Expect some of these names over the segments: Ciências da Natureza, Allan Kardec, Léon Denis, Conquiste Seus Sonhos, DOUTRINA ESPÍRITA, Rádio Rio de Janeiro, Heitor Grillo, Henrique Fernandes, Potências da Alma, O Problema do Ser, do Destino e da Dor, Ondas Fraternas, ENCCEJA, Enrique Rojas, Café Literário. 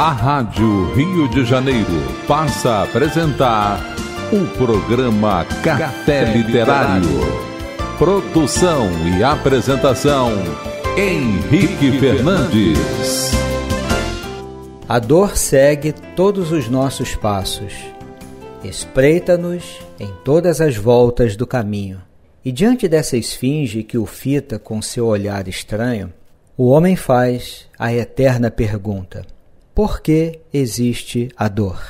A Rádio Rio de Janeiro passa a apresentar o programa Café Literário. Produção e apresentação, Henrique Fernandes. A dor segue todos os nossos passos. Espreita-nos em todas as voltas do caminho. E diante dessa esfinge que o fita com seu olhar estranho, o homem faz a eterna pergunta: por que existe a dor?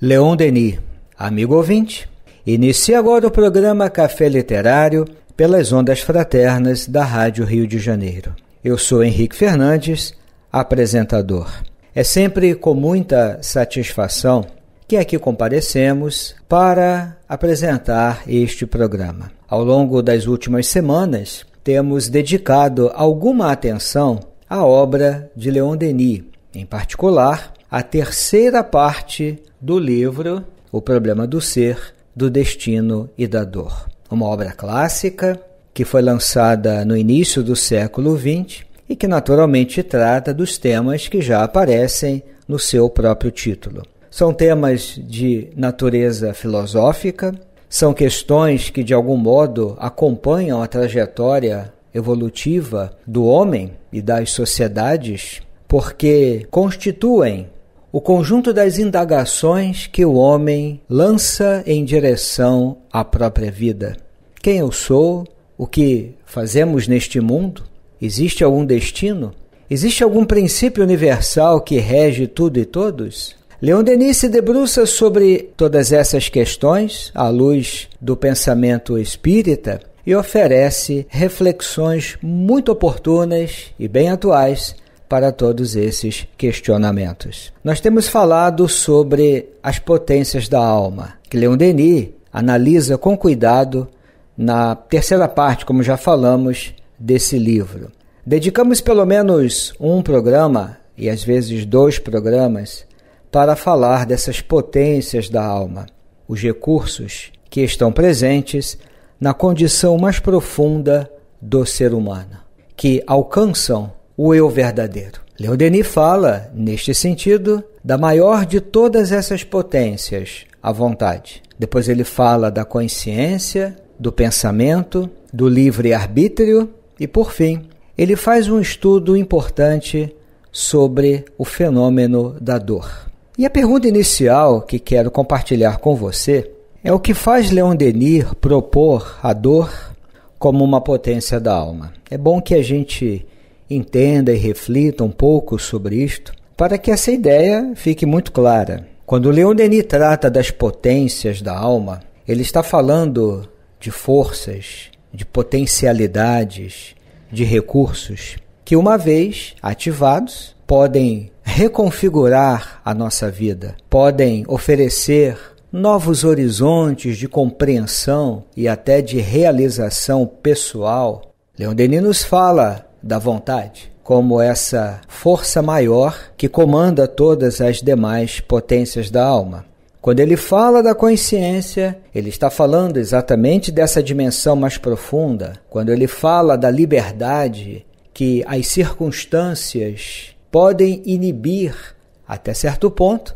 Léon Denis, amigo ouvinte, inicia agora o programa Café Literário pelas Ondas Fraternas da Rádio Rio de Janeiro. Eu sou Henrique Fernandes, apresentador. É sempre com muita satisfação que aqui comparecemos para apresentar este programa. Ao longo das últimas semanas, temos dedicado alguma atenção à obra de Léon Denis, em particular, a terceira parte do livro O Problema do Ser, do Destino e da Dor. Uma obra clássica que foi lançada no início do século XX e que naturalmente trata dos temas que já aparecem no seu próprio título. São temas de natureza filosófica, são questões que de algum modo acompanham a trajetória evolutiva do homem e das sociedades, porque constituem o conjunto das indagações que o homem lança em direção à própria vida. Quem eu sou? O que fazemos neste mundo? Existe algum destino? Existe algum princípio universal que rege tudo e todos? Léon Denis se debruça sobre todas essas questões à luz do pensamento espírita e oferece reflexões muito oportunas e bem atuais para todos esses questionamentos. Nós temos falado sobre as potências da alma, que Léon Denis analisa com cuidado na terceira parte, como já falamos, desse livro. Dedicamos pelo menos um programa, e às vezes dois programas, para falar dessas potências da alma, os recursos que estão presentes na condição mais profunda do ser humano, que alcançam o eu verdadeiro. Léon Denis fala, neste sentido, da maior de todas essas potências, a vontade. Depois ele fala da consciência, do pensamento, do livre-arbítrio e, por fim, ele faz um estudo importante sobre o fenômeno da dor. E a pergunta inicial que quero compartilhar com você é o que faz Léon Denis propor a dor como uma potência da alma. É bom que a gente entenda e reflita um pouco sobre isto, para que essa ideia fique muito clara. Quando Léon Denis trata das potências da alma, ele está falando de forças, de potencialidades, de recursos, que uma vez ativados, podem reconfigurar a nossa vida, podem oferecer novos horizontes de compreensão e até de realização pessoal. Léon Denis nos fala da vontade como essa força maior que comanda todas as demais potências da alma. Quando ele fala da consciência, ele está falando exatamente dessa dimensão mais profunda. Quando ele fala da liberdade que as circunstâncias podem inibir, até certo ponto,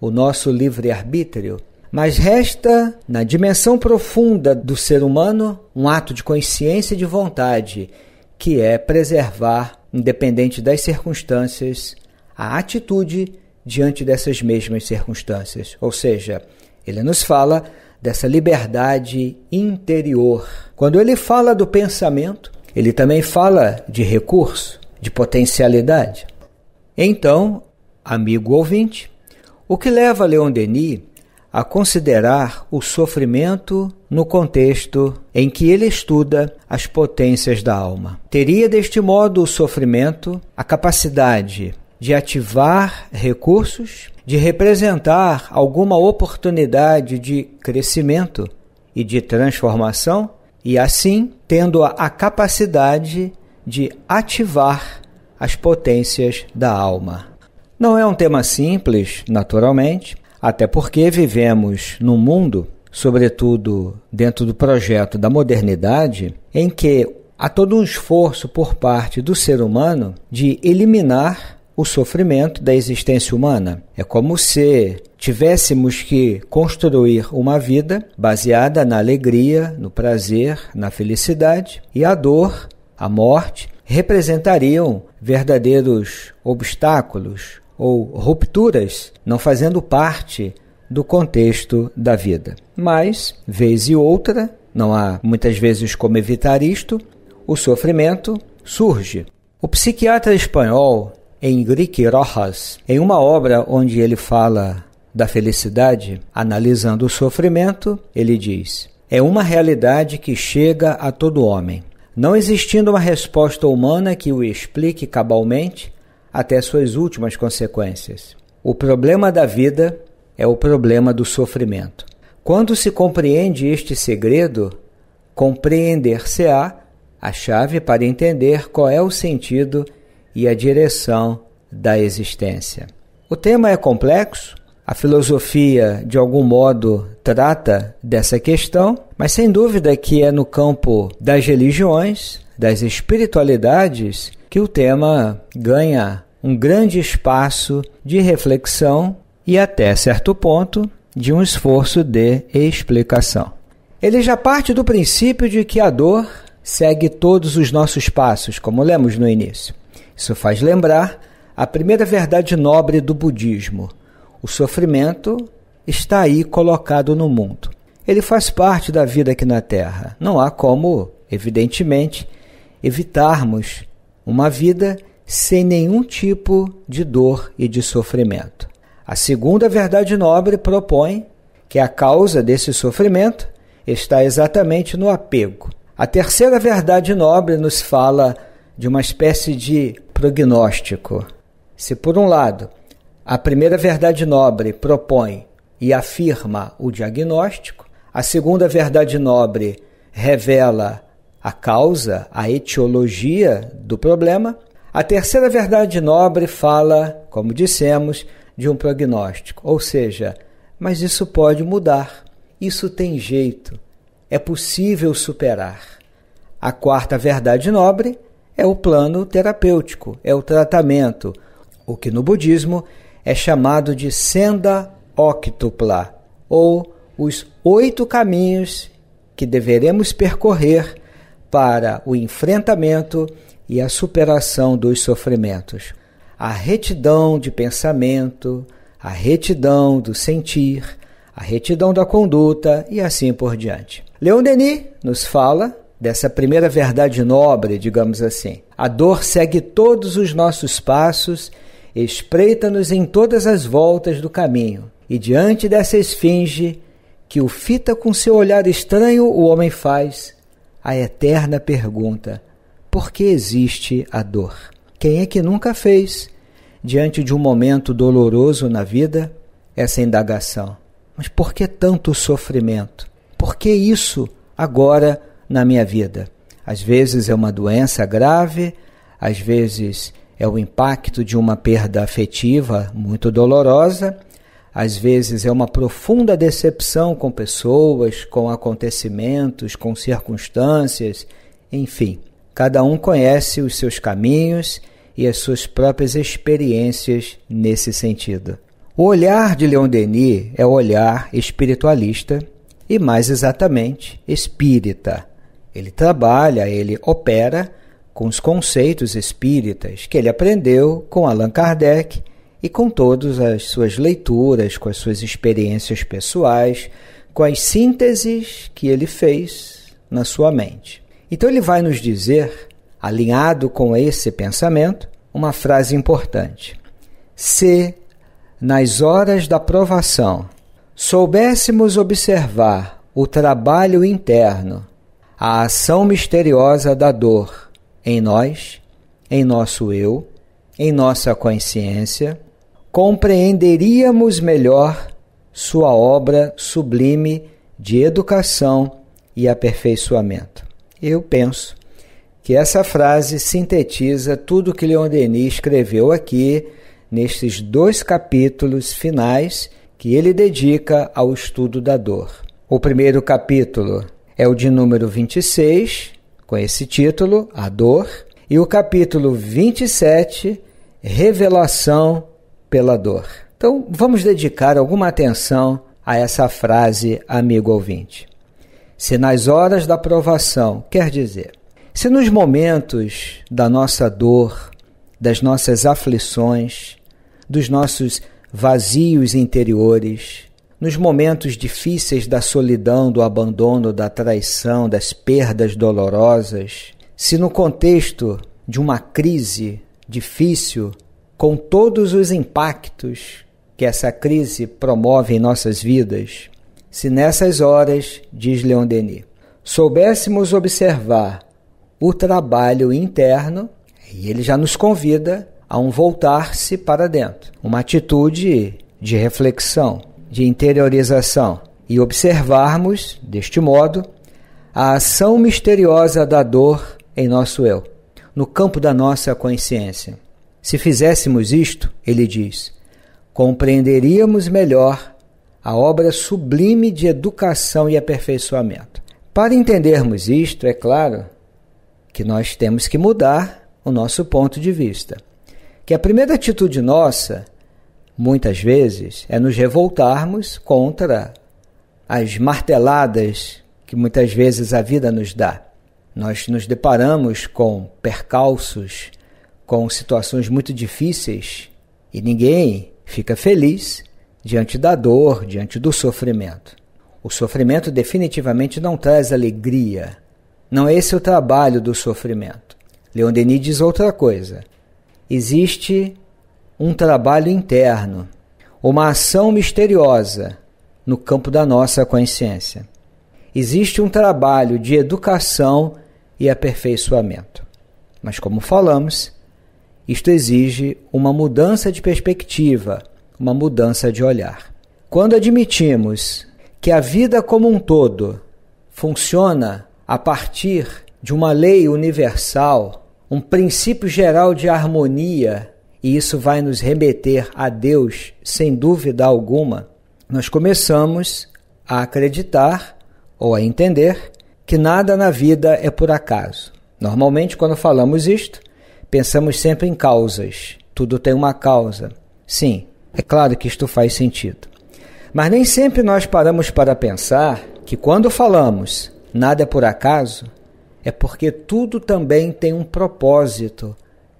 o nosso livre-arbítrio, mas resta, na dimensão profunda do ser humano, um ato de consciência e de vontade, que é preservar, independente das circunstâncias, a atitude diante dessas mesmas circunstâncias. Ou seja, ele nos fala dessa liberdade interior. Quando ele fala do pensamento, ele também fala de recurso, de potencialidade. Então, amigo ouvinte, o que leva Léon Denis a considerar o sofrimento no contexto em que ele estuda as potências da alma? Teria, deste modo, o sofrimento a capacidade de ativar recursos, de representar alguma oportunidade de crescimento e de transformação, e assim tendo a capacidade de ativar as potências da alma. Não é um tema simples, naturalmente, até porque vivemos num mundo, sobretudo dentro do projeto da modernidade, em que há todo um esforço por parte do ser humano de eliminar o sofrimento da existência humana. É como se tivéssemos que construir uma vida baseada na alegria, no prazer, na felicidade, e a dor, a morte, representariam verdadeiros obstáculos ou rupturas, não fazendo parte do contexto da vida. Mas, vez e outra, não há muitas vezes como evitar isto, o sofrimento surge. O psiquiatra espanhol Enrique Rojas, em uma obra onde ele fala da felicidade, analisando o sofrimento, ele diz: é uma realidade que chega a todo homem, não existindo uma resposta humana que o explique cabalmente até suas últimas consequências. O problema da vida é o problema do sofrimento. Quando se compreende este segredo, compreender-se-á a chave para entender qual é o sentido e a direção da existência. O tema é complexo, a filosofia de algum modo trata dessa questão, mas sem dúvida que é no campo das religiões, das espiritualidades, que o tema ganha um grande espaço de reflexão e até certo ponto de um esforço de explicação. Ele já parte do princípio de que a dor segue todos os nossos passos, como lemos no início. Isso faz lembrar a primeira verdade nobre do budismo. O sofrimento está aí colocado no mundo. Ele faz parte da vida aqui na Terra. Não há como, evidentemente, evitarmos uma vida sem nenhum tipo de dor e de sofrimento. A segunda verdade nobre propõe que a causa desse sofrimento está exatamente no apego. A terceira verdade nobre nos fala de uma espécie de prognóstico. Se, por um lado, a primeira verdade nobre propõe e afirma o diagnóstico, a segunda verdade nobre revela a causa, a etiologia do problema, a terceira verdade nobre fala, como dissemos, de um prognóstico, ou seja, mas isso pode mudar, isso tem jeito, é possível superar. A quarta verdade nobre é o plano terapêutico, é o tratamento, o que no budismo é chamado de senda octupla, ou os 8 caminhos que deveremos percorrer para o enfrentamento e a superação dos sofrimentos. A retidão de pensamento, a retidão do sentir, a retidão da conduta e assim por diante. Léon Denis nos fala dessa primeira verdade nobre, digamos assim. A dor segue todos os nossos passos, espreita-nos em todas as voltas do caminho. E diante dessa esfinge, que o fita com seu olhar estranho, o homem faz a eterna pergunta: por que existe a dor? Quem é que nunca fez, diante de um momento doloroso na vida, essa indagação? Mas por que tanto sofrimento? Por que isso agora na minha vida? Às vezes é uma doença grave, às vezes é o impacto de uma perda afetiva muito dolorosa, às vezes é uma profunda decepção com pessoas, com acontecimentos, com circunstâncias, enfim. Cada um conhece os seus caminhos e as suas próprias experiências nesse sentido. O olhar de Léon Denis é o olhar espiritualista e, mais exatamente, espírita. Ele trabalha, ele opera com os conceitos espíritas que ele aprendeu com Allan Kardec e com todas as suas leituras, com as suas experiências pessoais, com as sínteses que ele fez na sua mente. Então ele vai nos dizer, alinhado com esse pensamento, uma frase importante. Se, nas horas da provação, soubéssemos observar o trabalho interno, a ação misteriosa da dor em nós, em nosso eu, em nossa consciência, compreenderíamos melhor sua obra sublime de educação e aperfeiçoamento. Eu penso que essa frase sintetiza tudo que Léon Denis escreveu aqui nesses 2 capítulos finais que ele dedica ao estudo da dor. O primeiro capítulo é o de número 26, com esse título, A Dor, e o capítulo 27 revelação pela dor. Então, vamos dedicar alguma atenção a essa frase, amigo ouvinte. Se nas horas da provação, quer dizer, se nos momentos da nossa dor, das nossas aflições, dos nossos vazios interiores, nos momentos difíceis da solidão, do abandono, da traição, das perdas dolorosas, se no contexto de uma crise difícil, com todos os impactos que essa crise promove em nossas vidas, se nessas horas, diz Léon Denis, soubéssemos observar o trabalho interno, e ele já nos convida a um voltar-se para dentro, uma atitude de reflexão, de interiorização, e observarmos, deste modo, a ação misteriosa da dor em nosso eu, no campo da nossa consciência. Se fizéssemos isto, ele diz, compreenderíamos melhor a obra sublime de educação e aperfeiçoamento. Para entendermos isto, é claro que nós temos que mudar o nosso ponto de vista, que a primeira atitude nossa muitas vezes é nos revoltarmos contra as marteladas que muitas vezes a vida nos dá. Nós nos deparamos com percalços, com situações muito difíceis e ninguém fica feliz diante da dor, diante do sofrimento. O sofrimento definitivamente não traz alegria. Não é esse o trabalho do sofrimento. Léon Denis diz outra coisa. Existe um trabalho interno, uma ação misteriosa no campo da nossa consciência. Existe um trabalho de educação e aperfeiçoamento. Mas, como falamos, isto exige uma mudança de perspectiva, uma mudança de olhar. Quando admitimos que a vida como um todo funciona a partir de uma lei universal, um princípio geral de harmonia, e isso vai nos remeter a Deus, sem dúvida alguma, nós começamos a acreditar ou a entender que nada na vida é por acaso. Normalmente, quando falamos isto, pensamos sempre em causas. Tudo tem uma causa. Sim, é claro que isto faz sentido. Mas nem sempre nós paramos para pensar que quando falamos nada é por acaso, é porque tudo também tem um propósito,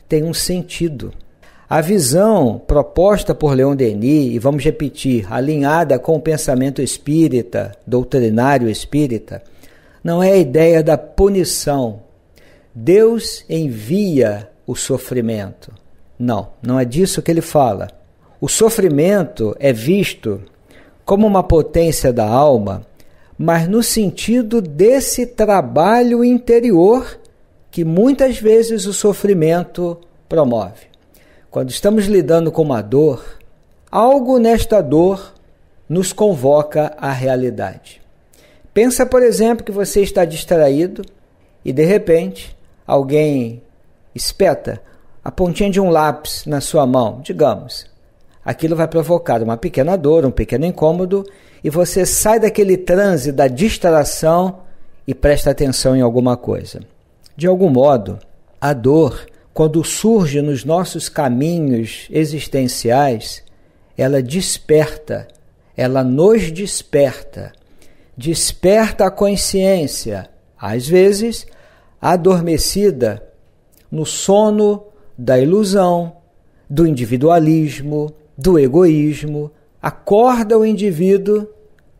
tem um sentido. A visão proposta por Léon Denis, e vamos repetir, alinhada com o pensamento espírita, doutrinário espírita, não é a ideia da punição. Deus envia o sofrimento. Não, não é disso que ele fala. O sofrimento é visto como uma potência da alma, mas no sentido desse trabalho interior que muitas vezes o sofrimento promove. Quando estamos lidando com uma dor, algo nesta dor nos convoca à realidade. Pensa, por exemplo, que você está distraído e, de repente, alguém espeta a pontinha de um lápis na sua mão, digamos. Aquilo vai provocar uma pequena dor, um pequeno incômodo, e você sai daquele transe da distração e presta atenção em alguma coisa. De algum modo, a dor, quando surge nos nossos caminhos existenciais, ela desperta, ela nos desperta, desperta a consciência, às vezes adormecida no sono da ilusão, do individualismo, do egoísmo, acorda o indivíduo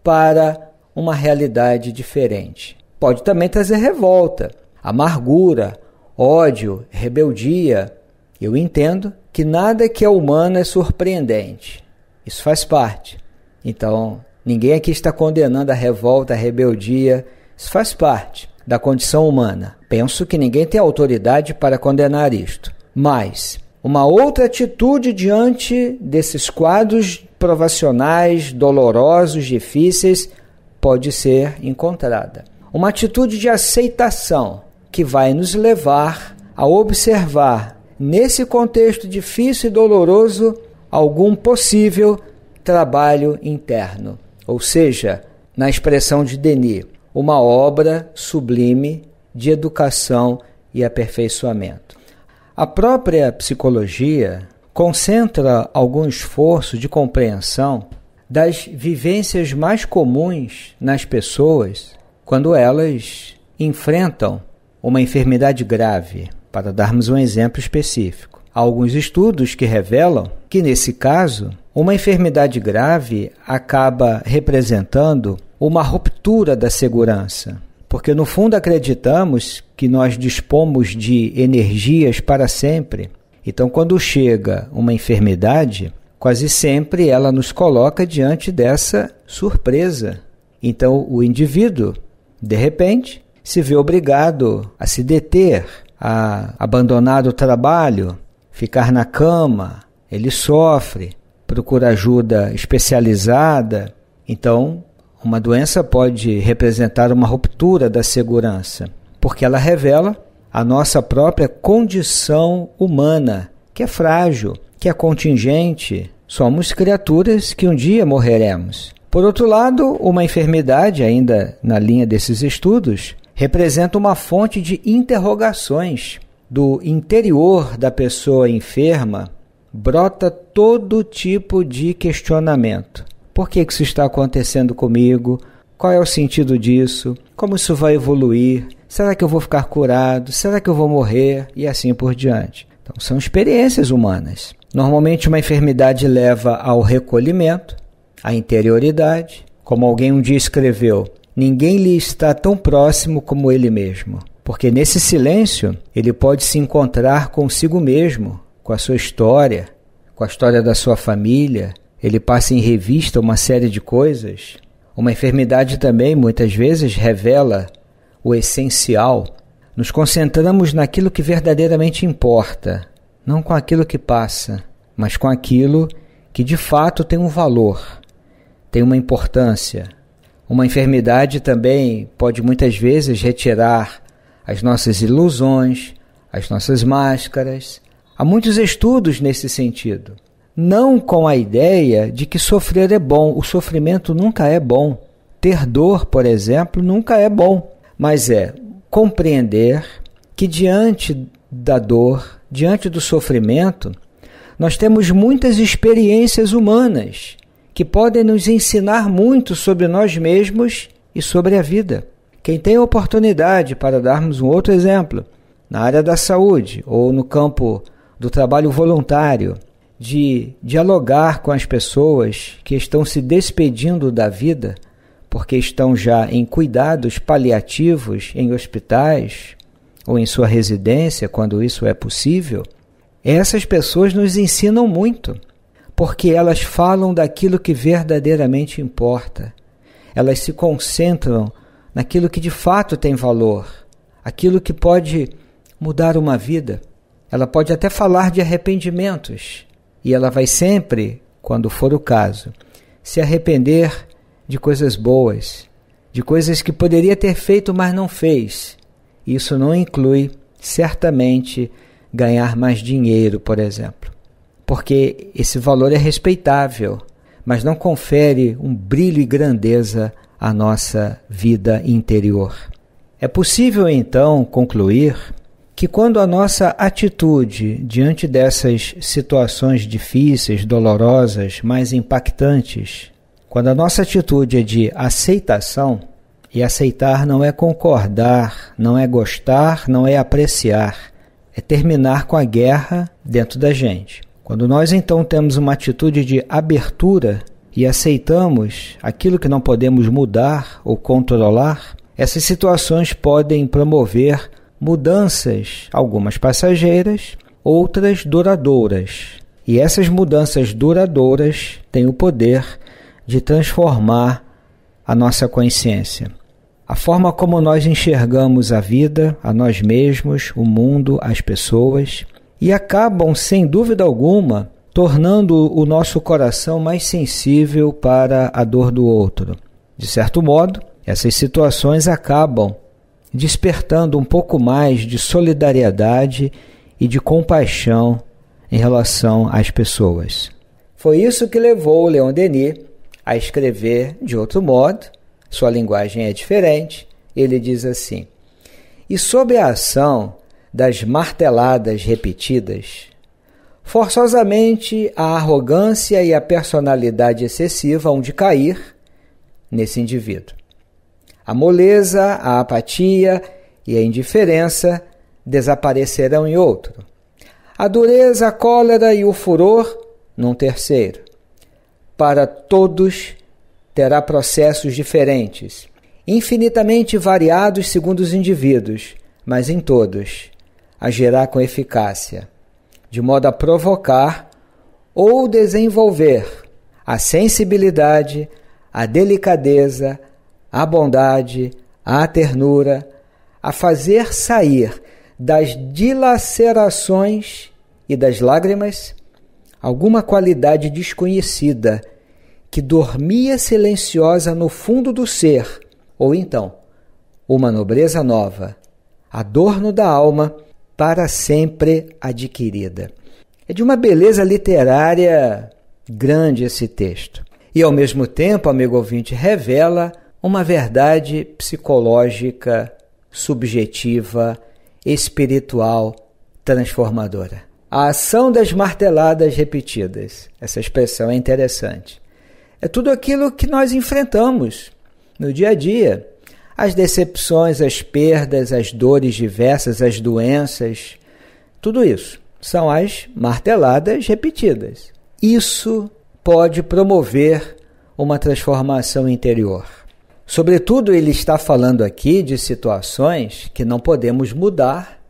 para uma realidade diferente. Pode também trazer revolta, amargura, ódio, rebeldia. Eu entendo que nada que é humano é surpreendente. Isso faz parte. Então, ninguém aqui está condenando a revolta, a rebeldia. Isso faz parte da condição humana. Penso que ninguém tem autoridade para condenar isto. Mas, uma outra atitude diante desses quadros provacionais, dolorosos, difíceis, pode ser encontrada. Uma atitude de aceitação, que vai nos levar a observar, nesse contexto difícil e doloroso, algum possível trabalho interno. Ou seja, na expressão de Denis, uma obra sublime de educação e aperfeiçoamento. A própria psicologia, concentra algum esforço de compreensão das vivências mais comuns nas pessoas quando elas enfrentam uma enfermidade grave, para darmos um exemplo específico. Há alguns estudos que revelam que, nesse caso, uma enfermidade grave acaba representando uma ruptura da segurança, porque, no fundo, acreditamos que nós dispomos de energias para sempre. Então, quando chega uma enfermidade, quase sempre ela nos coloca diante dessa surpresa. Então, o indivíduo, de repente, se vê obrigado a se deter, a abandonar o trabalho, ficar na cama, ele sofre, procura ajuda especializada. Então, uma doença pode representar uma ruptura da segurança, porque ela revela a nossa própria condição humana, que é frágil, que é contingente. Somos criaturas que um dia morreremos. Por outro lado, uma enfermidade, ainda na linha desses estudos, representa uma fonte de interrogações. Do interior da pessoa enferma, brota todo tipo de questionamento. Por que isso está acontecendo comigo? Qual é o sentido disso? Como isso vai evoluir? Será que eu vou ficar curado? Será que eu vou morrer? E assim por diante. Então, são experiências humanas. Normalmente, uma enfermidade leva ao recolhimento, à interioridade. Como alguém um dia escreveu, ninguém lhe está tão próximo como ele mesmo. Porque nesse silêncio, ele pode se encontrar consigo mesmo, com a sua história, com a história da sua família. Ele passa em revista uma série de coisas. Uma enfermidade também, muitas vezes, revela o essencial. Nos concentramos naquilo que verdadeiramente importa, não com aquilo que passa, mas com aquilo que de fato tem um valor, tem uma importância. Uma enfermidade também pode muitas vezes retirar as nossas ilusões, as nossas máscaras. Há muitos estudos nesse sentido, não com a ideia de que sofrer é bom. O sofrimento nunca é bom. Ter dor, por exemplo, nunca é bom, mas é compreender que diante da dor, diante do sofrimento, nós temos muitas experiências humanas que podem nos ensinar muito sobre nós mesmos e sobre a vida. Quem tem a oportunidade, para darmos um outro exemplo, na área da saúde ou no campo do trabalho voluntário, de dialogar com as pessoas que estão se despedindo da vida, porque estão já em cuidados paliativos em hospitais ou em sua residência, quando isso é possível, essas pessoas nos ensinam muito, porque elas falam daquilo que verdadeiramente importa. Elas se concentram naquilo que de fato tem valor, aquilo que pode mudar uma vida. Ela pode até falar de arrependimentos, e ela vai sempre, quando for o caso, se arrepender de coisas boas, de coisas que poderia ter feito, mas não fez. Isso não inclui, certamente, ganhar mais dinheiro, por exemplo. Porque esse valor é respeitável, mas não confere um brilho e grandeza à nossa vida interior. É possível, então, concluir que quando a nossa atitude diante dessas situações difíceis, dolorosas, mais impactantes, quando a nossa atitude é de aceitação, e aceitar não é concordar, não é gostar, não é apreciar, é terminar com a guerra dentro da gente. Quando nós então temos uma atitude de abertura e aceitamos aquilo que não podemos mudar ou controlar, essas situações podem promover mudanças, algumas passageiras, outras duradouras. E essas mudanças duradouras têm o poder de transformar a nossa consciência. A forma como nós enxergamos a vida, a nós mesmos, o mundo, as pessoas, e acabam, sem dúvida alguma, tornando o nosso coração mais sensível para a dor do outro. De certo modo, essas situações acabam despertando um pouco mais de solidariedade e de compaixão em relação às pessoas. Foi isso que levou o Léon Denis a escrever de outro modo. Sua linguagem é diferente. Ele diz assim: e sob a ação das marteladas repetidas, Forçosamente, a arrogância e a personalidade excessiva hão de cair nesse indivíduo. A moleza, a apatia e a indiferença desaparecerão em outro. A dureza, a cólera e o furor num terceiro. Para todos terá processos diferentes, infinitamente variados segundo os indivíduos, mas em todos agirá com eficácia, de modo a provocar ou desenvolver a sensibilidade, a delicadeza, a bondade, a ternura, a fazer sair das dilacerações e das lágrimas alguma qualidade desconhecida que dormia silenciosa no fundo do ser, ou então uma nobreza nova, adorno da alma, para sempre adquirida. É de uma beleza literária grande esse texto. E, ao mesmo tempo, amigo ouvinte, revela uma verdade psicológica, subjetiva, espiritual, transformadora. A ação das marteladas repetidas, essa expressão é interessante, é tudo aquilo que nós enfrentamos no dia a dia. As decepções, as perdas, as dores diversas, as doenças, tudo isso são as marteladas repetidas. Isso pode promover uma transformação interior. Sobretudo, ele está falando aqui de situações que não podemos mudar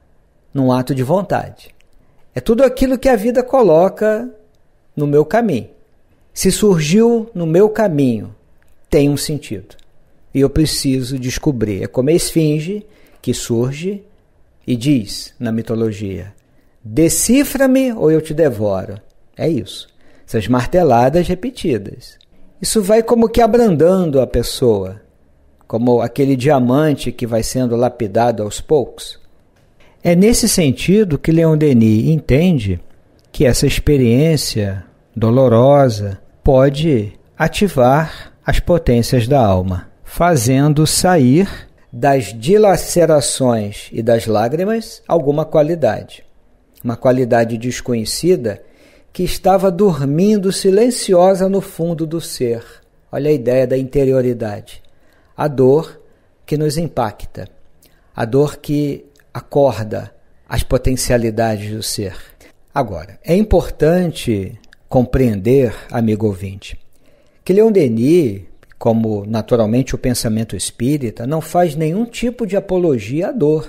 num ato de vontade. É tudo aquilo que a vida coloca no meu caminho. Se surgiu no meu caminho, tem um sentido. E eu preciso descobrir. É como a esfinge que surge e diz na mitologia: decifra-me ou eu te devoro. É isso. Essas marteladas repetidas. Isso vai como que abrandando a pessoa, como aquele diamante que vai sendo lapidado aos poucos. É nesse sentido que Léon Denis entende que essa experiência dolorosa pode ativar as potências da alma, fazendo sair das dilacerações e das lágrimas alguma qualidade. Uma qualidade desconhecida que estava dormindo silenciosa no fundo do ser. Olha a ideia da interioridade. A dor que nos impacta. A dor que acorda as potencialidades do ser. Agora, é importante compreender, amigo ouvinte, que Léon Denis, como naturalmente o pensamento espírita, não faz nenhum tipo de apologia à dor.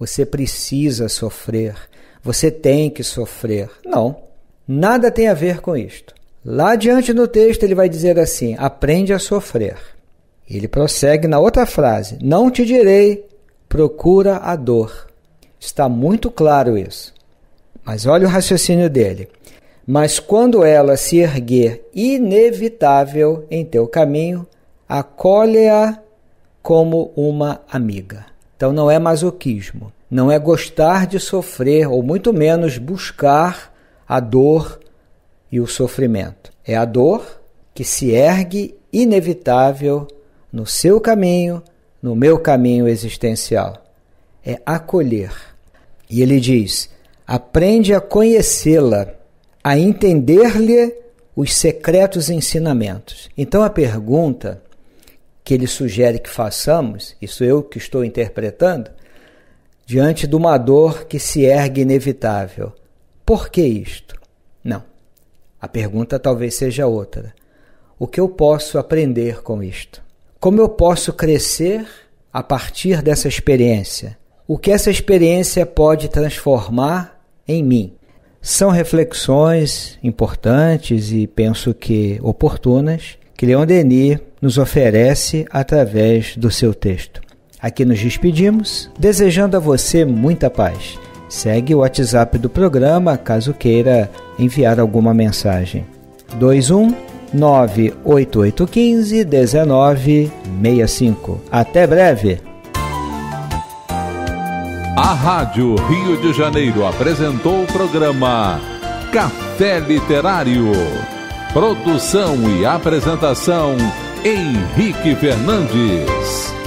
Você precisa sofrer, você tem que sofrer. Não, nada tem a ver com isto. Lá adiante no texto ele vai dizer assim: aprende a sofrer. Ele prossegue na outra frase: não te direi, procura a dor. Está muito claro isso. Mas olha o raciocínio dele. Mas quando ela se erguer inevitável em teu caminho, acolhe-a como uma amiga. Então não é masoquismo, não é gostar de sofrer, ou muito menos buscar a dor e o sofrimento. É a dor que se ergue inevitável no seu caminho, no meu caminho existencial. É acolher. E ele diz: aprende a conhecê-la, a entender-lhe os secretos ensinamentos. Então a pergunta que ele sugere que façamos, isso eu que estou interpretando, diante de uma dor que se ergue inevitável: por que isto? Não. A pergunta talvez seja outra: o que eu posso aprender com isto? Como eu posso crescer a partir dessa experiência? O que essa experiência pode transformar em mim? São reflexões importantes e penso que oportunas que Léon Denis nos oferece através do seu texto. Aqui nos despedimos, desejando a você muita paz. Segue o WhatsApp do programa caso queira enviar alguma mensagem. 21 98815 1965. Até breve! A Rádio Rio de Janeiro apresentou o programa Café Literário. Produção e apresentação, Henrique Fernandes.